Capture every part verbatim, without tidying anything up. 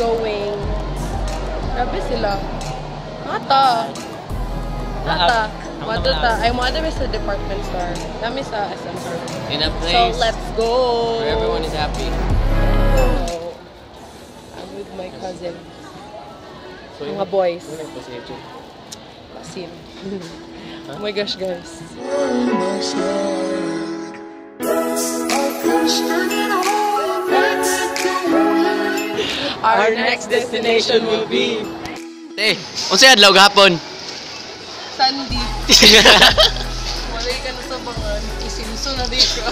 going. Napisilah. Mata. Mata. Mata. I'm at the department store. I'm at the S M store. In a place. So let's go. Where everyone is happy. So, I'm with my cousin. So mga boys. Pasin. Oh my gosh, guys. Our next destination will be. Hey, what's your adlaw gahapon? Sandy. Malay ka na sa bangan. Isinso na di ka.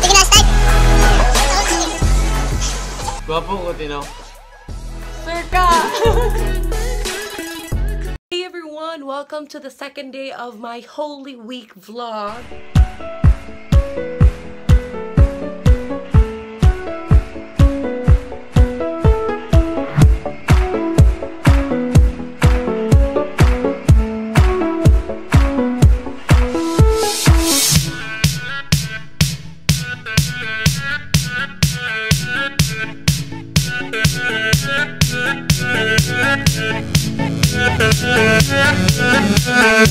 Tignan na, start! Guwapo ko, Tino. Sir ka! Hey everyone, welcome to the second day of my Holy Week vlog.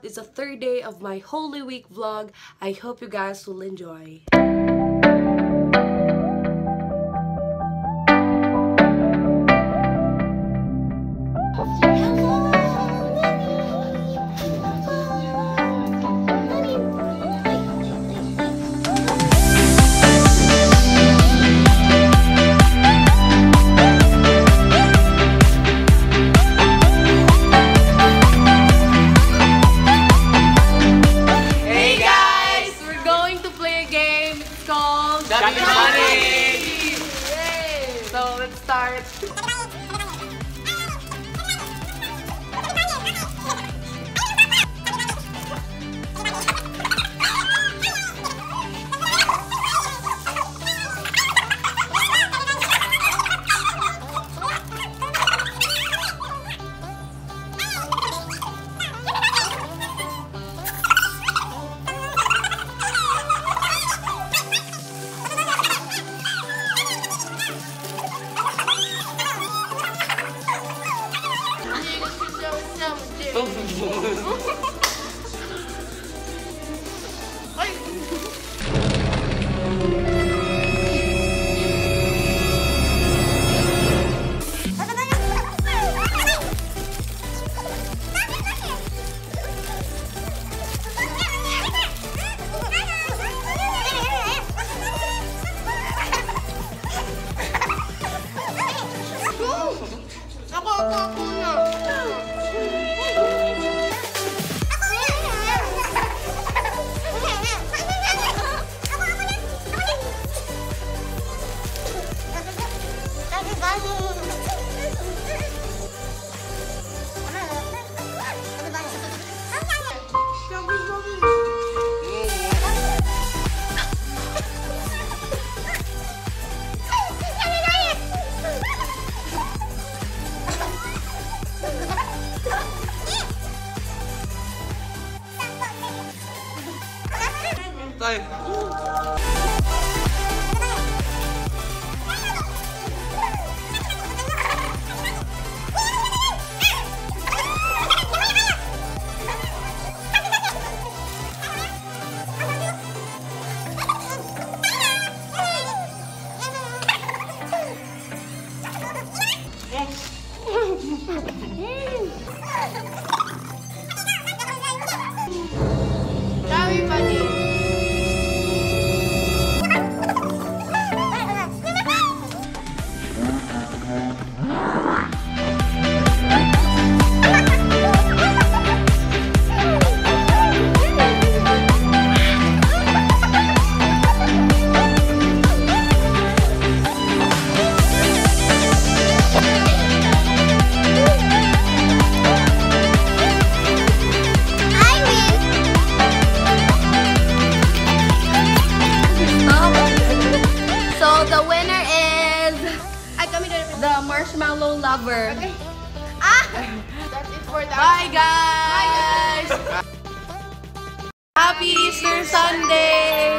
It's the third day of my Holy Week vlog. I hope you guys will enjoy. marshmallow lover. Okay. Ah! That's it for that. Bye, guys! Bye, guys. Happy Easter Sunday!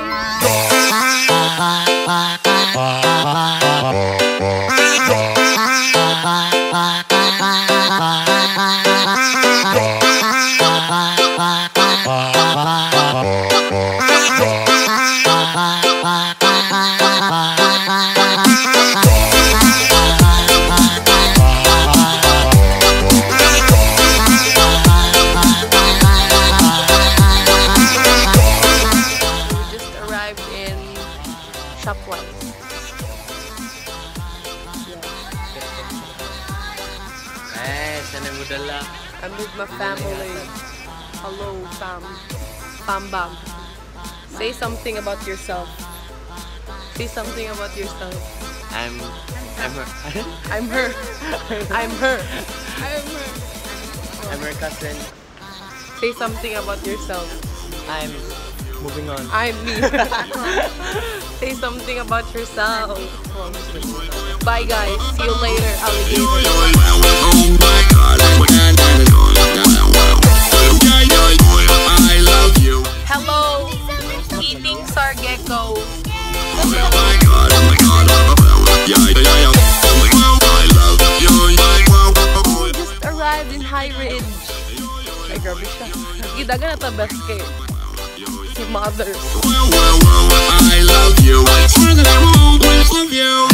I'm with my family. Hello, fam. Bam bam. Say something about yourself. Say something about yourself. I'm. I'm her. I'm her. I'm her. I'm her. I'm her cousin. Say something about yourself. I'm moving on. I'm me. Say something about yourself. Bye, guys. See you later, alligator. Hello, eating star gecko. Oh my god, oh my god, oh my god. We just arrived in High Ridge. Ay, grabe siya. Gidaga na ta basket. Si mother. I love you. More than I won't love you.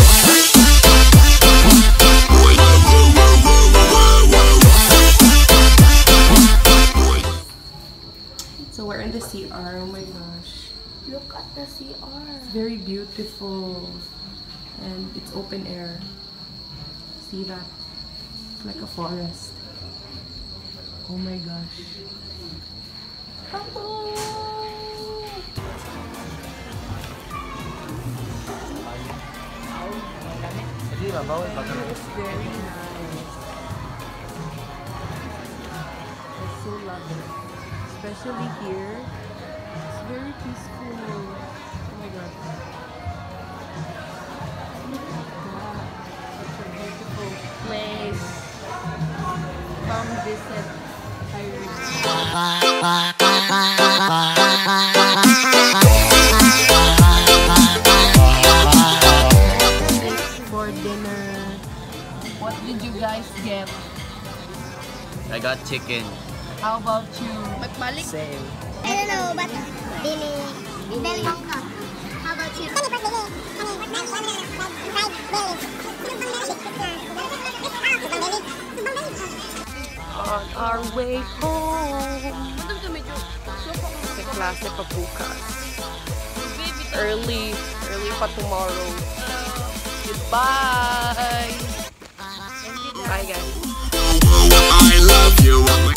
We're in the C R. Oh my gosh, look at the C R. It's very beautiful and it's open air. See that? It's like a forest. Oh my gosh. Hello. It's very nice. I so love it. Especially here, it's very peaceful. Oh my god. Look at that. Such a beautiful place. Come visit High Ridge. For dinner, what did you guys get? I got chicken. How about you? Magbalik? Same. I don't know, but bili, bili Hong Kong. How about you? On our way home. May klase pa bukas. Early, early pa tomorrow. Goodbye! Bye guys. I love you.